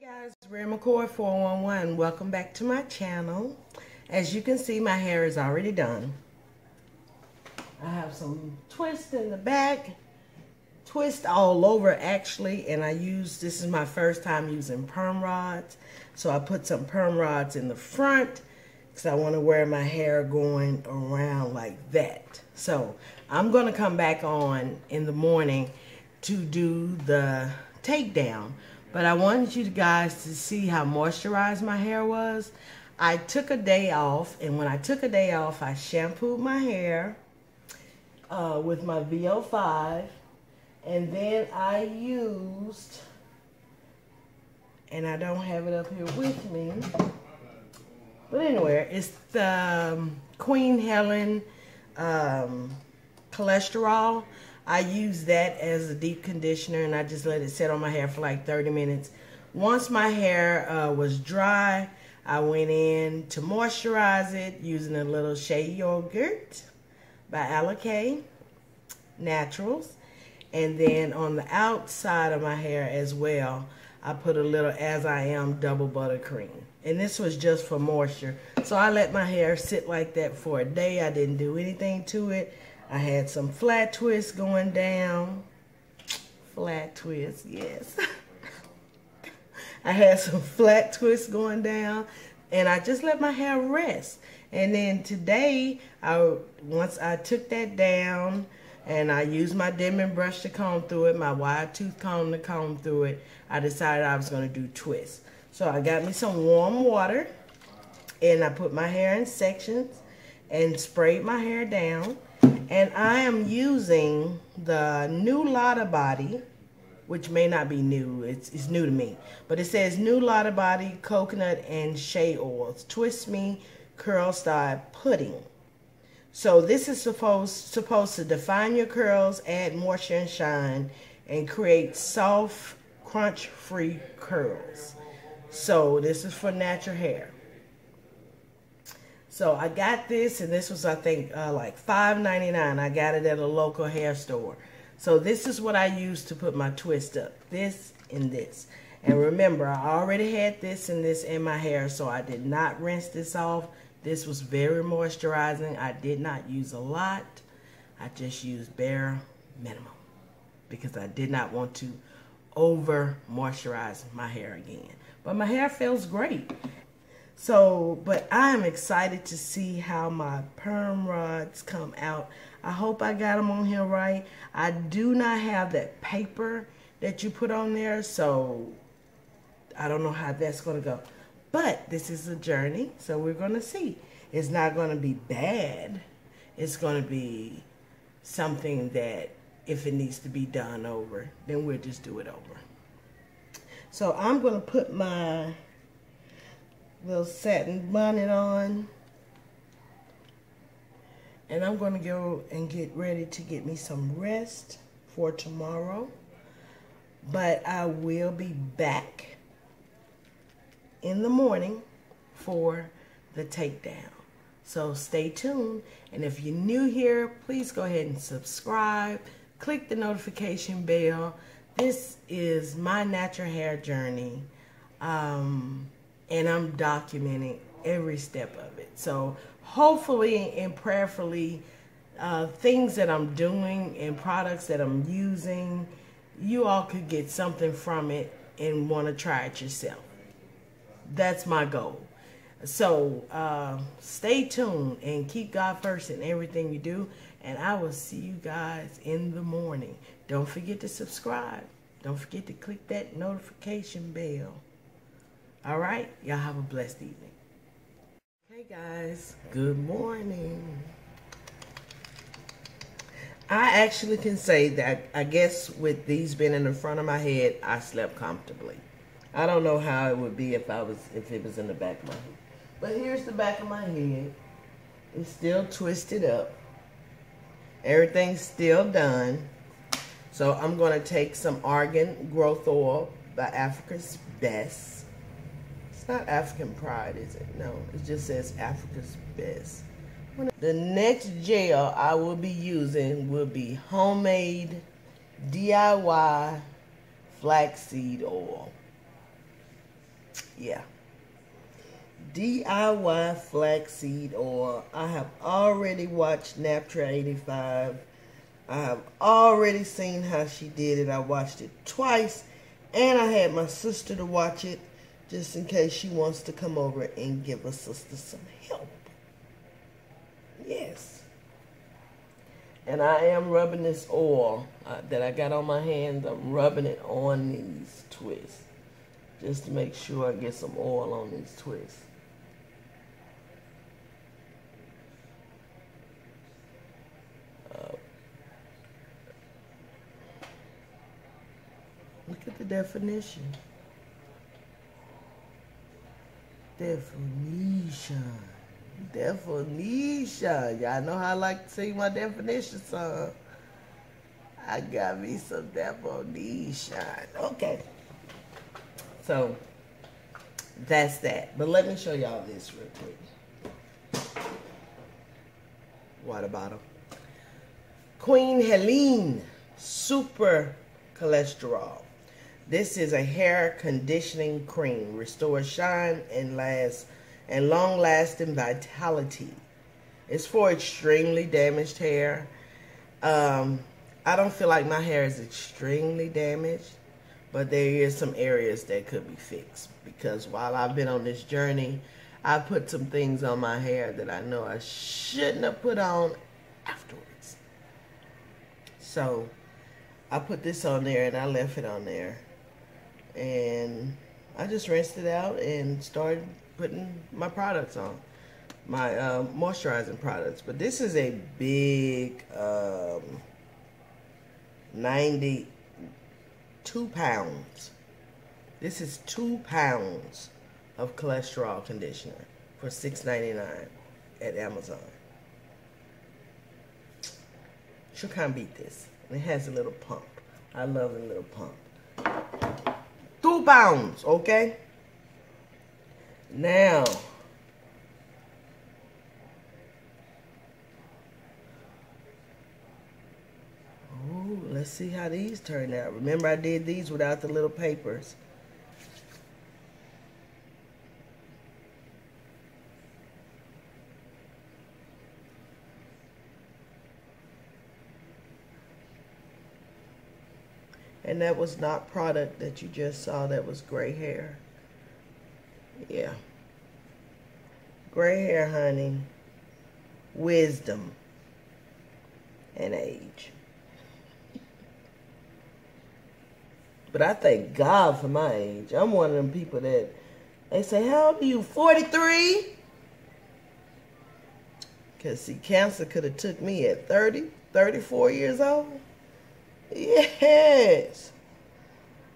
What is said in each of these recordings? Hey guys, Ray McCoy 411. Welcome back to my channel. As you can see, my hair is already done. I have some twist in the back, twist all over actually, and this is my first time using perm rods. So I put some perm rods in the front because I want to wear my hair going around like that. So I'm going to come back on in the morning to do the takedown, but I wanted you guys to see how moisturized my hair was. I took a day off, and when I took a day off, I shampooed my hair with my VO5, and then I used, and I don't have it up here with me, but anyway, it's the Queen Helene cholesterol. I use that as a deep conditioner, and I just let it sit on my hair for like 30 minutes. Once my hair was dry, I went in to moisturize it using a little shea yogurt by Alikay Naturals. And then on the outside of my hair as well, I put a little As I Am double buttercream. And this was just for moisture. So I let my hair sit like that for a day. I didn't do anything to it. I had some flat twists going down. Flat twists, yes. I had some flat twists going down, and I just let my hair rest. And then today, once I took that down, and I used my Denman brush to comb through it, my wide tooth comb to comb through it, I decided I was going to do twists. So I got me some warm water, and I put my hair in sections and sprayed my hair down. And I am using the new Lottabody, which may not be new, it's new to me. But it says new Lottabody coconut and shea oils, twist me, curl style pudding. So this is supposed to define your curls, add moisture and shine, and create soft, crunch-free curls. So this is for natural hair. So I got this, and this was, I think, like $5.99. I got it at a local hair store. So this is what I use to put my twist up. This and this. And remember, I already had this and this in my hair, so I did not rinse this off. This was very moisturizing. I did not use a lot. I just used bare minimum because I did not want to over moisturize my hair again. But my hair feels great. So, but I'm excited to see how my perm rods come out. I hope I got them on here right. I do not have that paper that you put on there, so I don't know how that's going to go. But this is a journey, so we're going to see. It's not going to be bad. It's going to be something that if it needs to be done over, then we'll just do it over. So I'm going to put my little satin bonnet on, and I'm going to go and get ready to get me some rest for tomorrow, but I will be back in the morning for the takedown, so stay tuned. And if you're new here, please go ahead and subscribe, click the notification bell. This is my natural hair journey, and I'm documenting every step of it. So hopefully and prayerfully, things that I'm doing and products that I'm using, you all could get something from it and want to try it yourself. That's my goal. So stay tuned and keep God first in everything you do. And I will see you guys in the morning. Don't forget to subscribe. Don't forget to click that notification bell. All right, y'all have a blessed evening. Hey guys, good morning. I actually can say that I guess with these being in the front of my head, I slept comfortably. I don't know how it would be if it was in the back of my head. But here's the back of my head. It's still twisted up. Everything's still done. So I'm gonna take some Argan Growth Oil by Africa's Best. Not African Pride, is it? No, it just says Africa's Best. The next gel I will be using will be homemade DIY flaxseed oil. Yeah. DIY flaxseed oil. I have already watched Naptra 85. I have already seen how she did it. I watched it twice, and I had my sister to watch it just in case she wants to come over and give her sister some help. Yes. And I am rubbing this oil that I got on my hands. I'm rubbing it on these twists just to make sure I get some oil on these twists. Look at the definition. Definition. Y'all know how I like to see my definition, so I got me some definition. Okay. So that's that. But let me show y'all this real quick. Water bottle. Queen Helene Super Cholesterol. This is a hair conditioning cream. Restores shine and long-lasting vitality. It's for extremely damaged hair. I don't feel like my hair is extremely damaged, but there is some areas that could be fixed, because while I've been on this journey, I put some things on my hair that I know I shouldn't have put on afterwards. So I put this on there and I left it on there. And I just rinsed it out and started putting my products on, my moisturizing products. But this is a big 92 pounds. This is 2 pounds of cholesterol conditioner for $6.99 at Amazon. She can't beat this. It has a little pump. I love a little pump. 2 pounds, okay? Now, ooh, let's see how these turn out. Remember, I did these without the little papers. And that was not product that you just saw. That was gray hair. Yeah. Gray hair, honey. Wisdom. And age. But I thank God for my age. I'm one of them people that they say, how old are you, 43? Because, see, cancer could have took me at 30, 34 years old. Yes.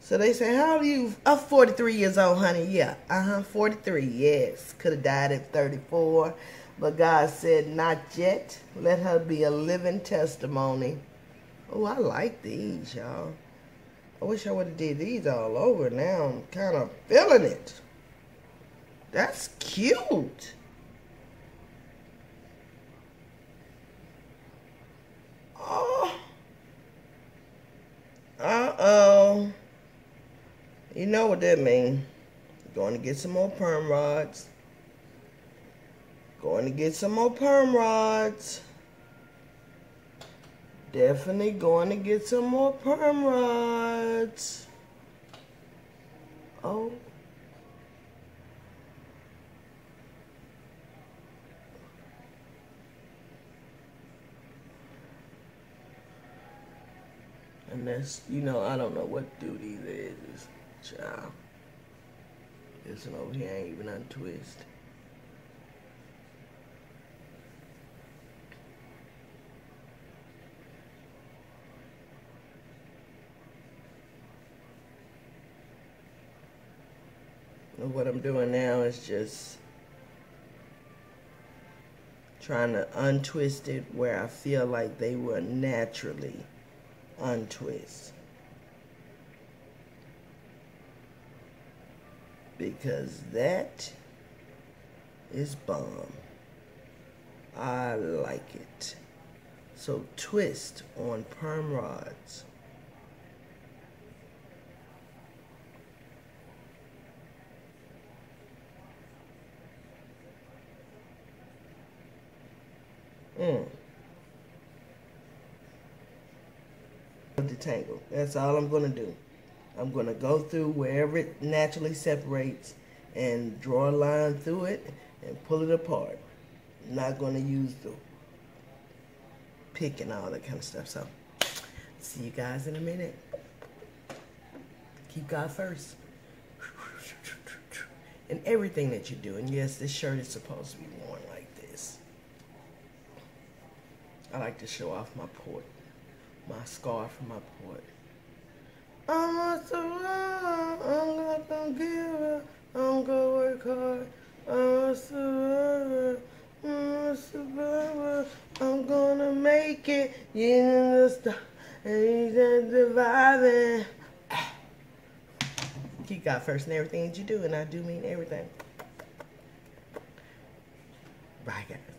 So they say, how old are you? I'm 43 years old, honey. Yeah. 43. Yes. Could have died at 34. But God said, not yet. Let her be a living testimony. Oh, I like these, y'all. I wish I would have did these all over. Now I'm kind of feeling it. That's cute. Oh. Uh-oh. You know what that means. Going to get some more perm rods. Going to get some more perm rods. Definitely going to get some more perm rods. Oh. And that's, you know, I don't know what to do these edges, child. This one over here ain't even untwist. And what I'm doing now is just trying to untwist it where I feel like they will naturally untwist, because that is bomb. I like it. So twist on perm rods. Detangle. That's all I'm going to do. I'm going to go through wherever it naturally separates and draw a line through it and pull it apart. I'm not going to use the pick and all that kind of stuff. So, see you guys in a minute. Keep God first. And everything that you do. And yes, this shirt is supposed to be worn like this. I like to show off my port. My scar from my port. I'm not so wrong. I'm not gonna give up. I'm gonna work hard. I'm a survivor. I'm a survivor. I'm gonna make it. You understand? And you're surviving. Keep God first in everything that you do, and I do mean everything. Bye, guys.